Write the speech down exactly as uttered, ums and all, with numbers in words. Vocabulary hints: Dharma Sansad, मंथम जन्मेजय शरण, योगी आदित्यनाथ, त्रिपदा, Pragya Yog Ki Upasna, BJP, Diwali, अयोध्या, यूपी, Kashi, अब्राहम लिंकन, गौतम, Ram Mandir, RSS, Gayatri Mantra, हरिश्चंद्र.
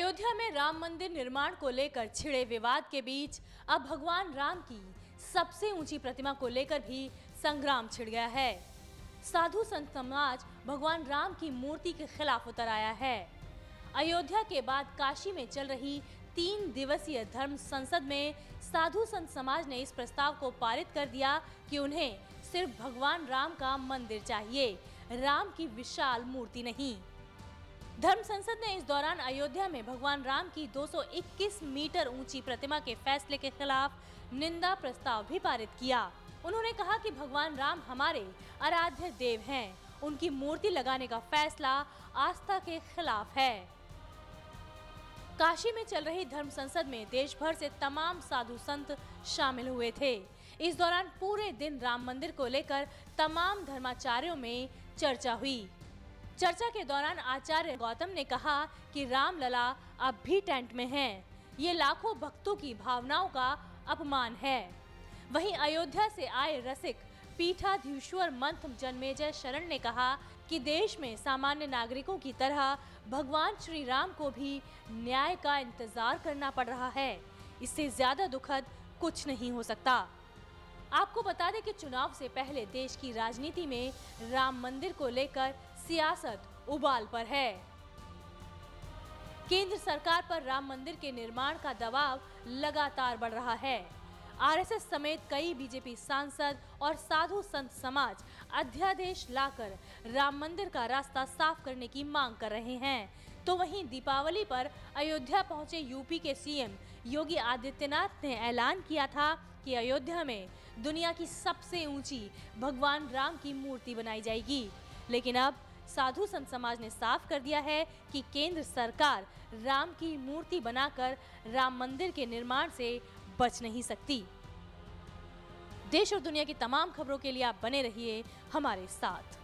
अयोध्या में राम मंदिर निर्माण को लेकर छिड़े विवाद के बीच अब भगवान राम की सबसे ऊंची प्रतिमा को लेकर भी संग्राम छिड़ गया है। साधु संत समाज भगवान राम की मूर्ति के खिलाफ उतर आया है। अयोध्या के बाद काशी में चल रही तीन दिवसीय धर्म संसद में साधु संत समाज ने इस प्रस्ताव को पारित कर दिया कि उन्हें सिर्फ भगवान राम का मंदिर चाहिए, राम की विशाल मूर्ति नहीं। धर्म संसद ने इस दौरान अयोध्या में भगवान राम की दो सौ इक्कीस मीटर ऊंची प्रतिमा के फैसले के खिलाफ निंदा प्रस्ताव भी पारित किया। उन्होंने कहा कि भगवान राम हमारे आराध्य देव हैं, उनकी मूर्ति लगाने का फैसला आस्था के खिलाफ है। काशी में चल रही धर्म संसद में देश भर से तमाम साधु संत शामिल हुए थे। इस दौरान पूरे दिन राम मंदिर को लेकर तमाम धर्माचार्यों में चर्चा हुई। चर्चा के दौरान आचार्य गौतम ने कहा कि रामलला अब भी टेंट में हैं। ये लाखों भक्तों की भावनाओं का अपमान है। वहीं अयोध्या से आए रसिक पीठाधीश्वर मंथम जन्मेजय शरण ने कहा कि देश में सामान्य नागरिकों की तरह भगवान श्री राम को भी न्याय का इंतजार करना पड़ रहा है। इससे ज्यादा दुखद कुछ नहीं हो सकता। आपको बता दें कि चुनाव से पहले देश की राजनीति में राम मंदिर को लेकर सियासत उबाल पर है। केंद्र सरकार पर राम मंदिर के निर्माण का दबाव लगातार बढ़ रहा है। आरएसएस समेत कई बीजेपी सांसद और साधु संत समाज अध्यादेश लाकर राम मंदिर का रास्ता साफ करने की मांग कर रहे हैं। तो वहीं दीपावली पर अयोध्या पहुंचे यूपी के सीएम योगी आदित्यनाथ ने ऐलान किया था कि अयोध्या में दुनिया की सबसे ऊंची भगवान राम की मूर्ति बनाई जाएगी। लेकिन अब साधु संत समाज ने साफ कर दिया है कि केंद्र सरकार राम की मूर्ति बनाकर राम मंदिर के निर्माण से बच नहीं सकती। देश और दुनिया की तमाम खबरों के लिए आप बने रहिए हमारे साथ।